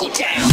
Buckle down.